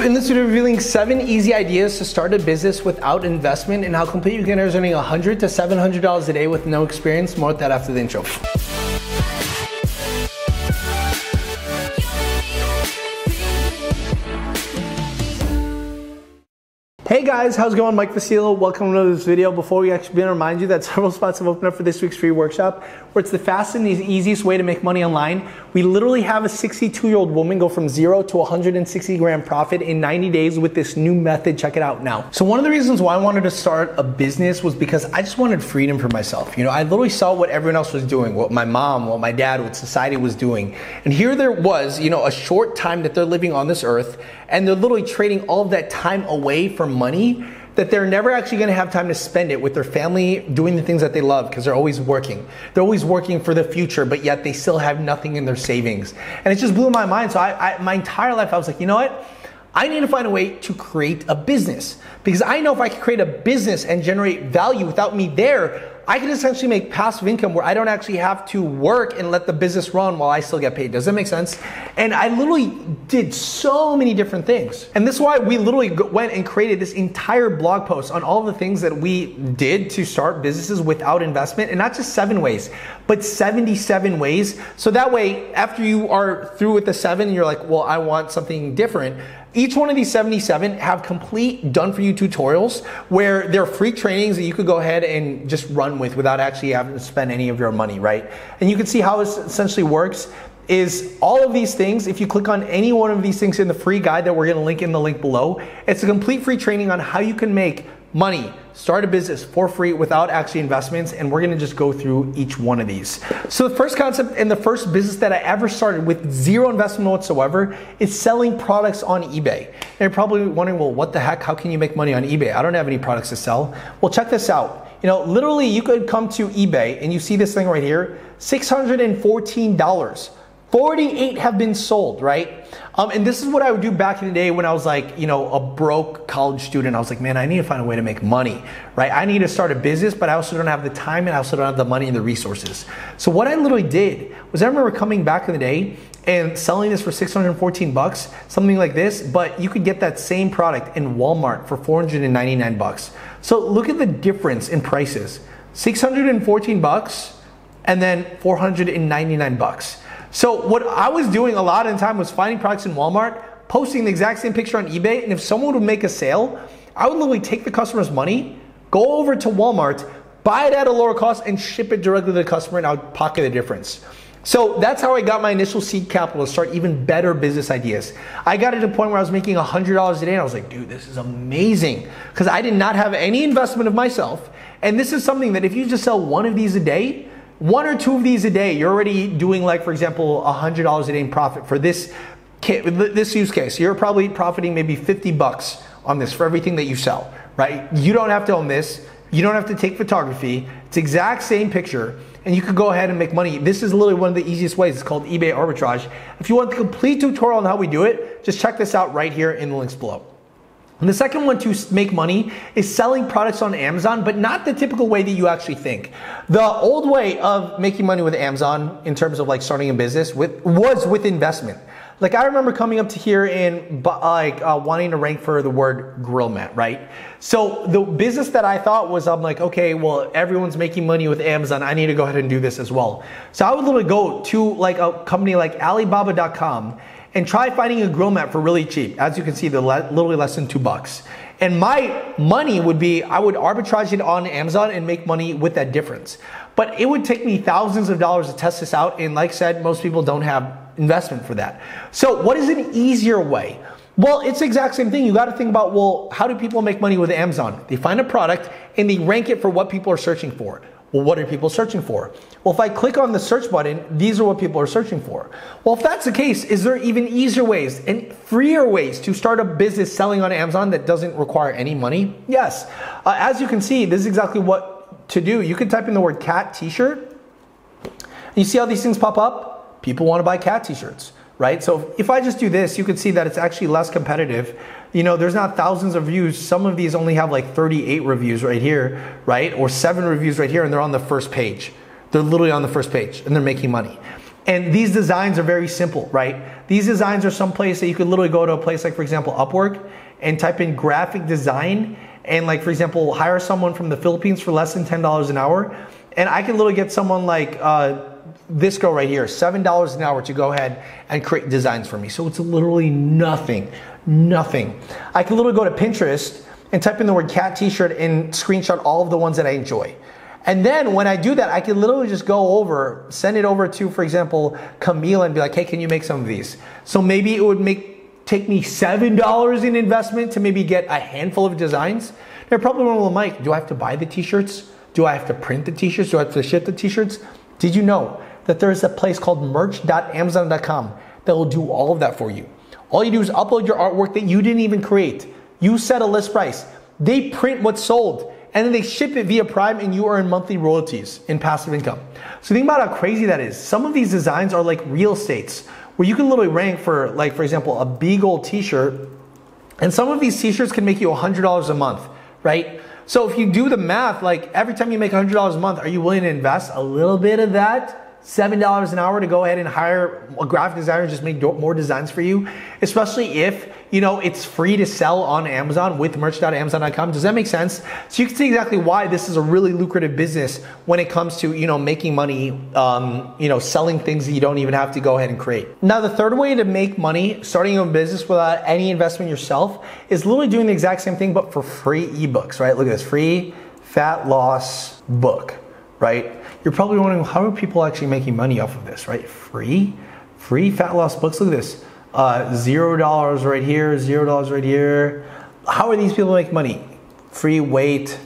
In this video, revealing 7 easy ideas to start a business without investment and how complete beginners are earning $100 to $700 a day with no experience. More with that after the intro. Hey guys, how's it going? Mike Vestil. Welcome to another video. Before we actually begin, I remind you that several spots have opened up for this week's free workshop where it's the fastest and easiest way to make money online. We literally have a 62-year-old woman go from 0 to 160 grand profit in 90 days with this new method. Check it out now. So one of the reasons why I wanted to start a business was because I just wanted freedom for myself. You know, I literally saw what everyone else was doing, what my mom, what my dad, what society was doing. And here there was, you know, a short time that they're living on this earth and they're literally trading all of that time away for money that they're never actually gonna have time to spend it with their family doing the things that they love because they're always working. They're always working for the future, but yet they still have nothing in their savings. And it just blew my mind. So my entire life, I was like, you know what? I need to find a way to create a business because I know if I can create a business and generate value without me there, I can essentially make passive income where I don't actually have to work and let the business run while I still get paid. Does that make sense? And I literally did so many different things. And this is why we literally went and created this entire blog post on all the things that we did to start businesses without investment. And not just 7 ways, but 77 ways. So that way, after you are through with the 7 and you're like, well, I want something different. Each one of these 77 have complete done-for-you tutorials where they're free trainings that you could go ahead and just run with without actually having to spend any of your money, right? And you can see how this essentially works is all of these things, if you click on any one of these things in the free guide that we're gonna link in the link below, it's a complete free training on how you can make money, start a business for free without actually investments, and we're gonna just go through each one of these. So the first concept and the first business that I ever started with zero investment whatsoever is selling products on eBay. And you're probably wondering, well, what the heck, how can you make money on eBay? I don't have any products to sell. Well, check this out. You know, literally you could come to eBay and you see this thing right here, $614. 48 have been sold, right? And this is what I would do back in the day when I was like, you know, a broke college student. I was like, man, I need to find a way to make money, right? I need to start a business, but I also don't have the time and I also don't have the money and the resources. So what I literally did was I remember coming back in the day and selling this for 614 bucks, something like this, but you could get that same product in Walmart for 499 bucks. So look at the difference in prices, 614 bucks and then 499 bucks. So what I was doing a lot of the time was finding products in Walmart, posting the exact same picture on eBay, and if someone would make a sale, I would literally take the customer's money, go over to Walmart, buy it at a lower cost, and ship it directly to the customer, and I would pocket the difference. So that's how I got my initial seed capital to start even better business ideas. I got to a point where I was making $100 a day and I was like, dude, this is amazing. Because I did not have any investment of myself. And this is something that if you just sell one of these a day, one or two of these a day, you're already doing, like, for example, $100 a day in profit for this use case. You're probably profiting maybe 50 bucks on this for everything that you sell, right? You don't have to own this. You don't have to take photography. It's the exact same picture, and you could go ahead and make money. This is literally one of the easiest ways. It's called eBay arbitrage. If you want the complete tutorial on how we do it, just check this out right here in the links below. And the second one to make money is selling products on Amazon, but not the typical way that you actually think. The old way of making money with Amazon in terms of like starting a business was with investment. Like I remember coming up to here and like wanting to rank for the word grill mat, right? So the business that I thought was, I'm like, okay, well, everyone's making money with Amazon. I need to go ahead and do this as well. So I would literally go to like a company like Alibaba.com and try finding a grill mat for really cheap. As you can see, they're literally less than $2. And my money would be, I would arbitrage it on Amazon and make money with that difference. But it would take me thousands of dollars to test this out. And like I said, most people don't have investment for that. So what is an easier way? Well, it's the exact same thing. You got to think about, well, how do people make money with Amazon? They find a product and they rank it for what people are searching for. Well, what are people searching for? Well, if I click on the search button, these are what people are searching for. Well, if that's the case, is there even easier ways and freer ways to start a business selling on Amazon that doesn't require any money? Yes. As you can see, this is exactly what to do. You can type in the word cat t-shirt. And you see how these things pop up? People want to buy cat t-shirts, right? So if I just do this, you can see that it's actually less competitive. You know, there's not thousands of views. Some of these only have like 38 reviews right here, right? Or 7 reviews right here, and they're on the first page. They're literally on the first page and they're making money. And these designs are very simple, right? These designs are someplace that you could literally go to a place like, for example, Upwork, and type in graphic design, and like, for example, hire someone from the Philippines for less than $10 an hour. And I can literally get someone like this girl right here, $7 an hour to go ahead and create designs for me. So it's literally nothing. I can literally go to Pinterest and type in the word cat t-shirt and screenshot all of the ones that I enjoy. And then when I do that, I can literally just go over, send it over to, for example, Camila and be like, hey, can you make some of these? So maybe it would take me $7 in investment to maybe get a handful of designs. They're probably going, well, Mike, do I have to buy the t-shirts? Do I have to print the t-shirts? Do I have to ship the t-shirts? Did you know that there's a place called merch.amazon.com that will do all of that for you? All you do is upload your artwork that you didn't even create. You set a list price. They print what's sold, and then they ship it via Prime, and you earn monthly royalties in passive income. So think about how crazy that is. Some of these designs are like real estates, where you can literally rank for, like, for example, a Beagle t-shirt, and some of these t-shirts can make you $100 a month, right? So if you do the math, like every time you make $100 a month, are you willing to invest a little bit of that, $7 an hour, to go ahead and hire a graphic designer, just make more designs for you? Especially if, you know, it's free to sell on Amazon with merch.amazon.com. Does that make sense? So you can see exactly why this is a really lucrative business when it comes to, you know, making money, you know, selling things that you don't even have to go ahead and create. Now, the third way to make money starting your own business without any investment yourself is literally doing the exact same thing, but for free ebooks, right? Look at this, free fat loss book, right? You're probably wondering, how are people actually making money off of this, right? Free fat loss books. Look at this. $0 right here, $0 right here. How are these people making money? Free weight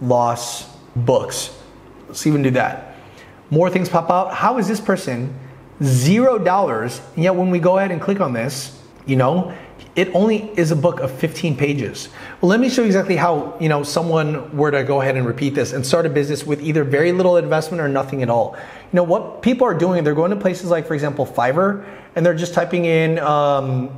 loss books. Let's even do that. More things pop out. How is this person $0? And yet when we go ahead and click on this, you know, it only is a book of 15 pages. Well, let me show you exactly how, you know, someone were to go ahead and repeat this and start a business with either very little investment or nothing at all. You know, what people are doing, they're going to places like, for example, Fiverr, and they're just typing in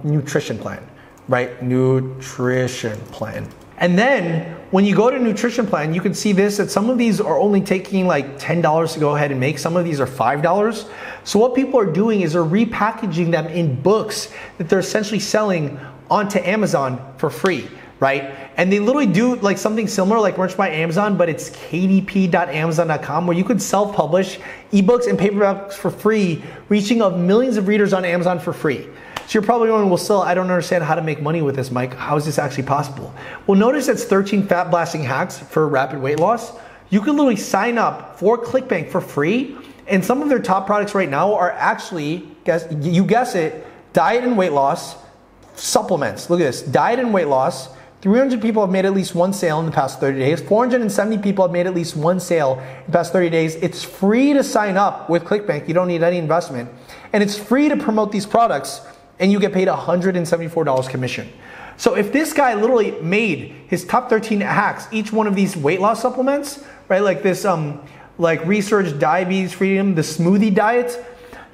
nutrition plan, right? Nutrition plan. And then when you go to nutrition plan, you can see this, that some of these are only taking like $10 to go ahead and make. Some of these are $5. So what people are doing is they're repackaging them in books that they're essentially selling onto Amazon for free, right? And they literally do like something similar like Merch by Amazon, but it's kdp.amazon.com, where you could self-publish ebooks and paperbacks for free, reaching of millions of readers on Amazon for free. So you're probably going, well, still, I don't understand how to make money with this, Mike. How is this actually possible? Well, notice it's 13 fat blasting hacks for rapid weight loss. You can literally sign up for ClickBank for free. And some of their top products right now are actually, you guess it, diet and weight loss supplements. Look at this, diet and weight loss. 300 people have made at least one sale in the past 30 days. 470 people have made at least one sale in the past 30 days. It's free to sign up with ClickBank. You don't need any investment. And it's free to promote these products, and you get paid $174 commission. So if this guy literally made his top 13 hacks, each one of these weight loss supplements, right, like this, like Research Diabetes Freedom, the smoothie diet,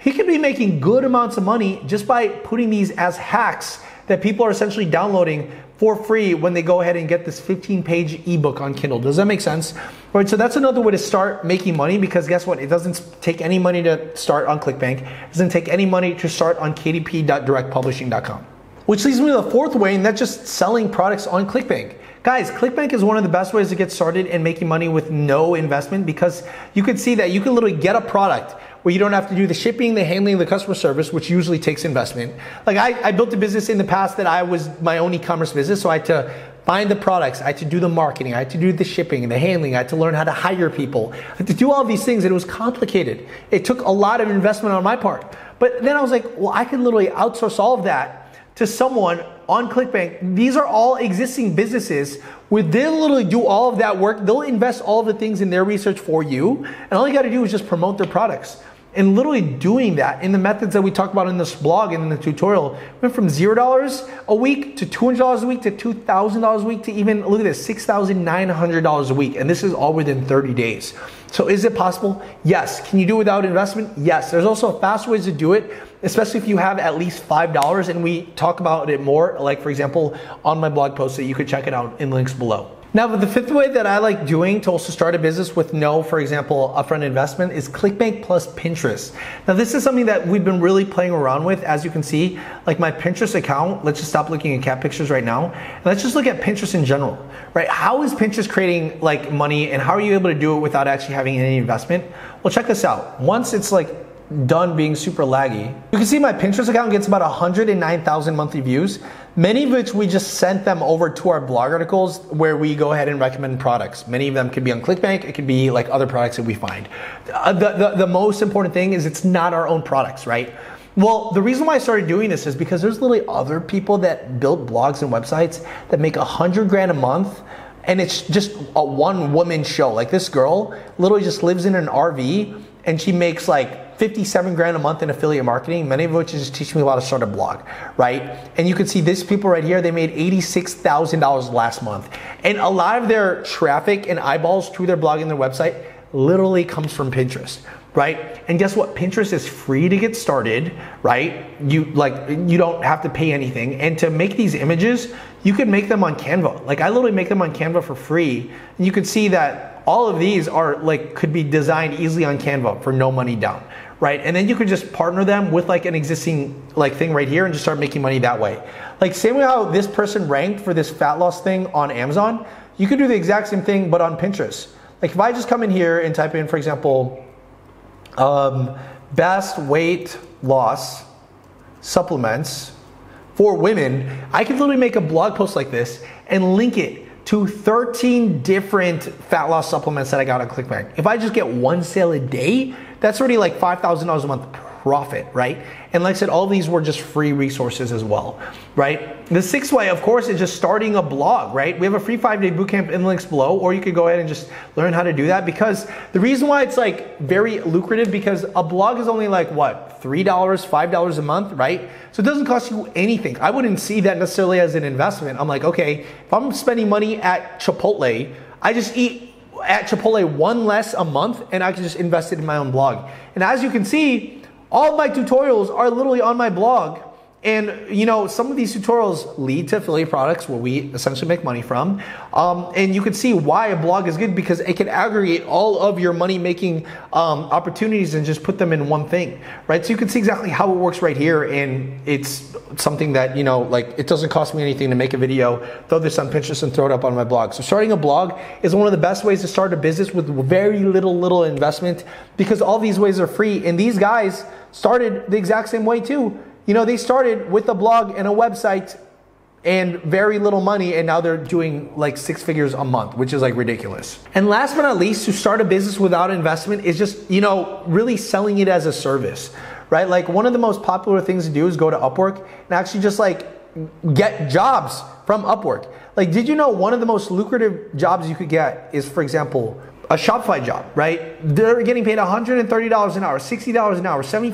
he could be making good amounts of money just by putting these as hacks that people are essentially downloading for free when they go ahead and get this 15-page ebook on Kindle. Does that make sense? All right, so that's another way to start making money, because guess what? It doesn't take any money to start on ClickBank. It doesn't take any money to start on kdp.directpublishing.com. Which leads me to the fourth way, and that's just selling products on ClickBank. Guys, ClickBank is one of the best ways to get started and making money with no investment, because you can see that you can literally get a product where you don't have to do the shipping, the handling, the customer service, which usually takes investment. Like I built a business in the past that I was my own e-commerce business, so I had to find the products, I had to do the marketing, I had to do the shipping and the handling, I had to learn how to hire people, I had to do all these things, and it was complicated. It took a lot of investment on my part. But then I was like, well, I can literally outsource all of that to someone on ClickBank. These are all existing businesses where they'll literally do all of that work, they'll invest all the things in their research for you, and all you gotta do is just promote their products. And literally doing that in the methods that we talk about in this blog and in the tutorial went from $0 a week to $200 a week to $2,000 a week to even, look at this, $6,900 a week. And this is all within 30 days. So is it possible? Yes. Can you do it without investment? Yes. There's also fast ways to do it, especially if you have at least $5, and we talk about it more, like for example, on my blog post, so you could check it out in links below. Now, the fifth way that I like doing to also start a business with no, for example, upfront investment is ClickBank plus Pinterest. Now, this is something that we've been really playing around with. As you can see, like my Pinterest account, let's just stop looking at cat pictures right now. And let's just look at Pinterest in general, right? How is Pinterest creating like money, and how are you able to do it without actually having any investment? Well, check this out. Once it's like done being super laggy, you can see my Pinterest account gets about 109,000 monthly views, many of which we just sent them over to our blog articles where we go ahead and recommend products. Many of them could be on ClickBank, it could be like other products that we find. The most important thing is it's not our own products, right? Well, the reason why I started doing this is because there's literally other people that build blogs and websites that make 100 grand a month, and it's just a one-woman show. Like this girl literally just lives in an RV and she makes like 57 grand a month in affiliate marketing, many of which is just teaching people how to start a blog, right? And you can see these people right here, they made $86,000 last month. And a lot of their traffic and eyeballs through their blog and their website literally comes from Pinterest, right? And guess what? Pinterest is free to get started, right? You don't have to pay anything. And to make these images, you could make them on Canva. Like I literally make them on Canva for free. And you can see that all of these are like could be designed easily on Canva for no money down, right? And then you could just partner them with like an existing like thing right here and just start making money that way. Like same way how this person ranked for this fat loss thing on Amazon, you could do the exact same thing but on Pinterest. Like if I just come in here and type in, for example, best weight loss supplements for women, I could literally make a blog post like this and link it to 13 different fat loss supplements that I got on ClickBank. If I just get one sale a day, that's already like $5,000 a month profit, right? And like I said, all these were just free resources as well, right? The sixth way, of course, is just starting a blog, right? We have a free 5-day bootcamp in the links below, or you could go ahead and just learn how to do that, because the reason why it's like very lucrative, because a blog is only like what, $3, $5 a month, right? So it doesn't cost you anything. I wouldn't see that necessarily as an investment. I'm like, okay, if I'm spending money at Chipotle, I just eat at Chipotle one less a month and I can just invest it in my own blog. And as you can see, all of my tutorials are literally on my blog, and you know, some of these tutorials lead to affiliate products where we essentially make money from. And you can see why a blog is good, because it can aggregate all of your money making opportunities and just put them in one thing, right? So you can see exactly how it works right here, and it's something that, you know, like it doesn't cost me anything to make a video, throw this on Pinterest and throw it up on my blog. So starting a blog is one of the best ways to start a business with very little investment, because all these ways are free, and these guys started the exact same way too. You know, they started with a blog and a website and very little money, and now they're doing like 6 figures a month, which is like ridiculous. And last but not least, to start a business without investment is just, you know, really selling it as a service, right? Like one of the most popular things to do is go to Upwork and actually just like get jobs from Upwork. Like, did you know one of the most lucrative jobs you could get is, for example, a Shopify job, right? They're getting paid $130 an hour, $60 an hour, $70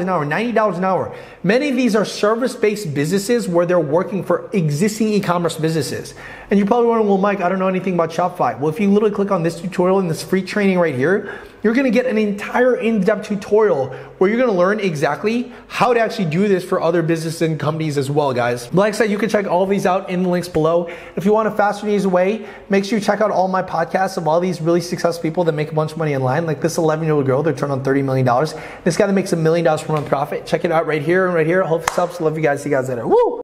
an hour, $90 an hour. Many of these are service-based businesses where they're working for existing e-commerce businesses. And you're probably wondering, well, Mike, I don't know anything about Shopify. Well, if you literally click on this tutorial and this free training right here, you're gonna get an entire in-depth tutorial where you're gonna learn exactly how to actually do this for other businesses and companies as well, guys. Like I said, you can check all these out in the links below. If you wanna fasten these away, make sure you check out all my podcasts of all these really successful people that make a bunch of money online, like this 11-year-old girl that turned on $30 million. This guy that makes $1 million per month profit. Check it out right here and right here. I hope this helps. Love you guys. See you guys later. Woo!